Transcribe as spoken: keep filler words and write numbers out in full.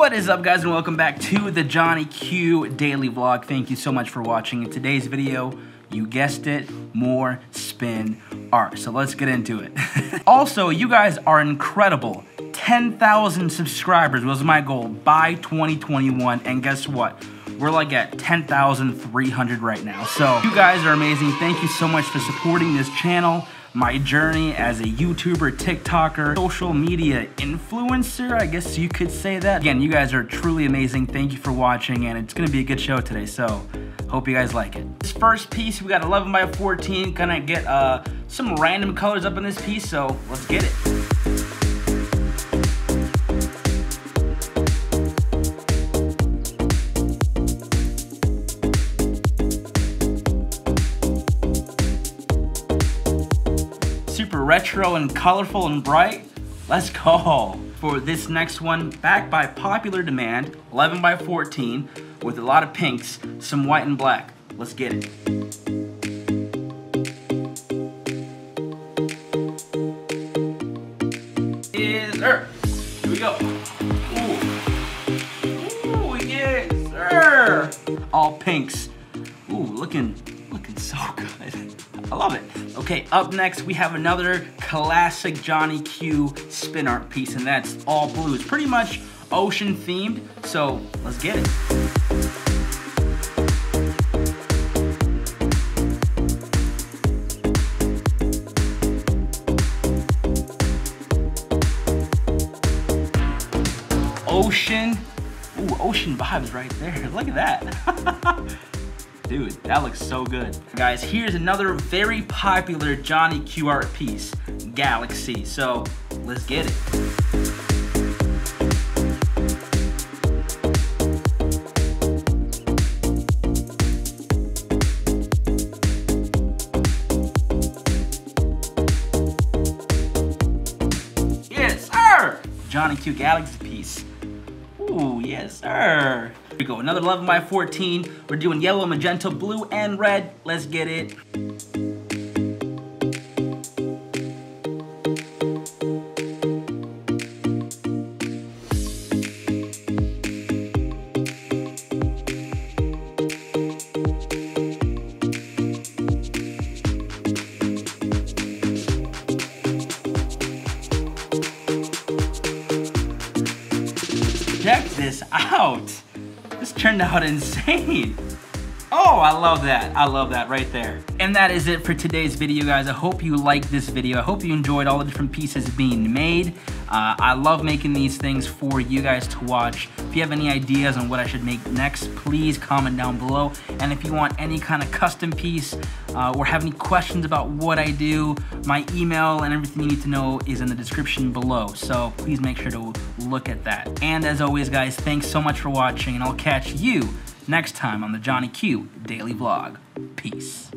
What is up, guys, and welcome back to the Johnny Q daily vlog. Thank you so much for watching. In today's video, you guessed it, more spin art. So let's get into it. Also, you guys are incredible. ten thousand subscribers was my goal by twenty twenty-one, and guess what? We're like at ten thousand three hundred right now. So you guys are amazing. Thank you so much for supporting this channel, my journey as a YouTuber, TikToker, social media influencer, I guess you could say that. Again, you guys are truly amazing. Thank you for watching, and it's gonna be a good show today, so hope you guys like it. This first piece, we got eleven by fourteen. Gonna get uh, some random colors up in this piece, so let's get it. Super retro and colorful and bright. Let's go. For this next one, back by popular demand, eleven by fourteen, with a lot of pinks, some white and black. Let's get it. Yes, sir. Here we go. Ooh. Ooh, yes, sir. All pinks. Ooh, looking, looking so good. I love it. Okay, up next we have another classic Johnny Q spin art piece, and that's all blue. It's pretty much ocean themed, so let's get it. Ocean, ooh, ocean vibes right there. Look at that. Dude, that looks so good. Guys, here's another very popular Johnny Q art piece, Galaxy. So let's get it. Yes, sir! Johnny Q Galaxy piece. Ooh, yes, sir. Here we go, another eleven by fourteen. We're doing yellow, magenta, blue, and red. Let's get it. Check this out. This turned out insane. Oh, I love that. I love that right there. And that is it for today's video, guys. I hope you liked this video. I hope you enjoyed all the different pieces being made. Uh, I love making these things for you guys to watch. If you have any ideas on what I should make next, please comment down below. And if you want any kind of custom piece uh, or have any questions about what I do, my email and everything you need to know is in the description below. So please make sure to look at that. And as always, guys, thanks so much for watching, and I'll catch you next time on the Johnny Q Daily Vlog. Peace.